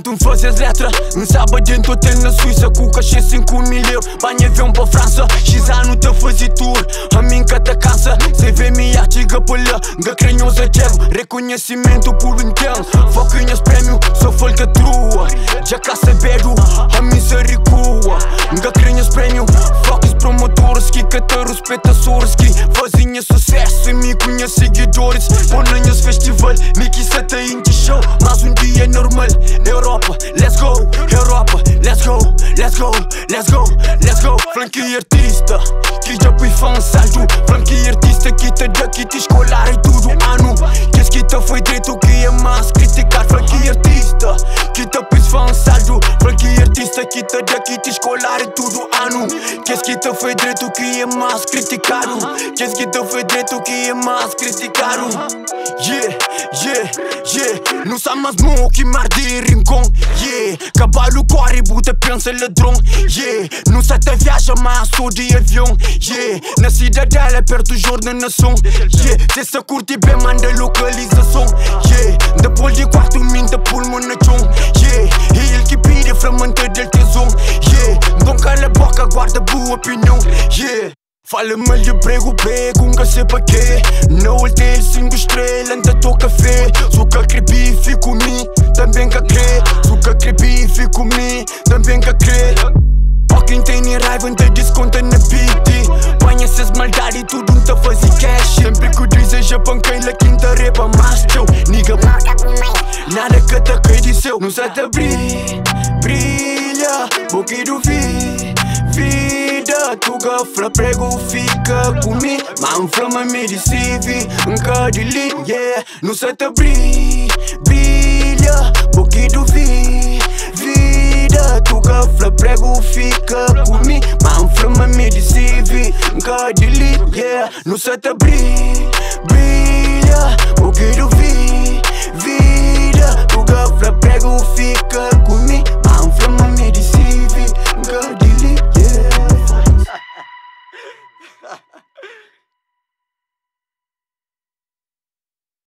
Când făzesc letra, însă bă gen tot în Suiza cu cașesi cu un milion, bani avem pe Franța și zanul te făzi tur. Aminca te casă, se vemi ia ciga pălă, gă creniu za cev, reconhecimento por um tempo. Focinhas premiu, só folga trua. Já casa beru, amizaricua. Gă creniu premiu, focus promotorski, cătărus petasorski. Făzinha sucesso, mi cu minha seguidores. Bonanhas festival, Mickey seta indie show, mas dia normal. Europa, let's go, Europa, let's go, let's go, let's go, let's go. Frankie artista, que já fui fã saldo. Frankie artista que te dá, que te escolar e tudo ano. Qu'est-ce que te foi direito que é mais criticar. Frankie artista, que te fui fã saldo. Frankie artista que te dá, que te escolar e tudo ano. Qu'est-ce que te foi direito que é mais criticar. Qu'est-ce que te foi direito que é mais criticar. Yeah, yeah, yeah. Nu s-a mas mo que mardi rincon, yeah. Cabalul coare, bute pionsele dron, yeah. Nu se te viaja, ma de avion, yeah. Nascida de-alea, perdu jornă năson, yeah. Se să curti pe man de localizăson, yeah. De pol de coartă, minte, pulmână cion, yeah. E el chipire, frământă de-l tezon, yeah. Doncale boaca, guarda bu opinion, yeah. Fala-me de prego, prego, nunca sei pra quê. Na hotel, 5 estrelas, ainda tô café. Sou que acrebi, fico em mim, também que acrei. Sou que acrebi, fico em mim, também que acrei. Pra quem tem raiva, ainda desconta na piti. Põe essas maldades, tudo não tá fazendo cash. Sempre que deseja panqueira, quinta repa, mas teu nigga, nada que tá caído de seu. Não sai da brilha, brilha, boqueiro vi, vi. Tu găflă, prego, fică cu mine. M-am frămă, medicivi, încă de lin, yeah. Nu se te brilă, bochidu vi, vida. Tu găflă, prego, fică cu mine. M-am frămă, medicivi, încă de lin, yeah. Nu se te brilă.